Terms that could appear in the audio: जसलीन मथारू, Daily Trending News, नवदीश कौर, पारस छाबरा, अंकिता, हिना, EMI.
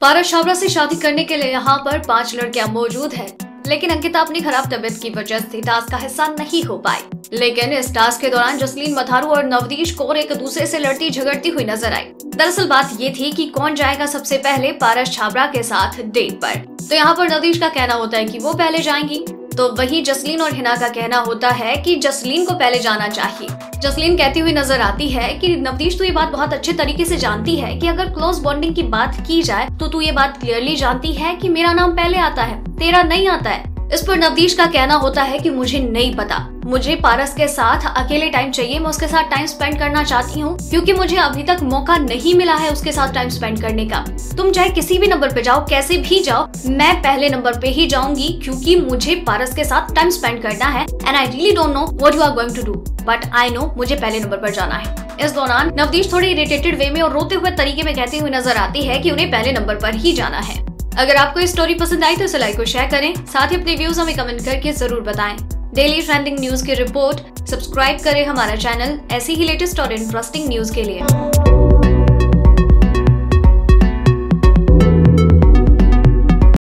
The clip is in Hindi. पारस छाबरा से शादी करने के लिए यहाँ पर 5 लड़कियाँ मौजूद हैं, लेकिन अंकिता अपनी खराब तबीयत की वजह से टास्क का हिस्सा नहीं हो पाई। लेकिन इस टास्क के दौरान जसलीन मथारू और नवदीश कौर एक दूसरे से लड़ती झगड़ती हुई नजर आई। दरअसल बात ये थी कि कौन जाएगा सबसे पहले पारस छाबरा के साथ डेट पर। तो यहाँ पर नवदीश का कहना होता है कि वो पहले जाएंगी, तो वहीं जसलीन और हिना का कहना होता है कि जसलीन को पहले जाना चाहिए। जसलीन कहती हुई नजर आती है कि नवदीश तो ये बात बहुत अच्छे तरीके से जानती है कि अगर क्लोज बॉन्डिंग की बात की जाए तो तू ये बात क्लियरली जानती है कि मेरा नाम पहले आता है, तेरा नहीं आता है। इस पर नवदीश का कहना होता है कि मुझे नहीं पता, मुझे पारस के साथ अकेले टाइम चाहिए, मैं उसके साथ टाइम स्पेंड करना चाहती हूँ क्योंकि मुझे अभी तक मौका नहीं मिला है उसके साथ टाइम स्पेंड करने का। तुम चाहे किसी भी नंबर पे जाओ, कैसे भी जाओ, मैं पहले नंबर पे ही जाऊंगी क्योंकि मुझे पारस के साथ टाइम स्पेंड करना है। And I really don't know what you are going to do, but I know मुझे पहले नंबर पर जाना है। इस दौरान नवदीश थोड़े इरिटेटेड वे में और रोते हुए तरीके में कहती हुई नजर आती है कि उन्हें पहले नंबर पर ही जाना है। अगर आपको ये स्टोरी पसंद आई तो इसे लाइक और शेयर करें, साथ ही अपने व्यूज हमें कमेंट करके जरूर बताएं। डेली ट्रेंडिंग न्यूज की रिपोर्ट, सब्सक्राइब करें हमारा चैनल ऐसी ही लेटेस्ट और इंटरेस्टिंग न्यूज के लिए।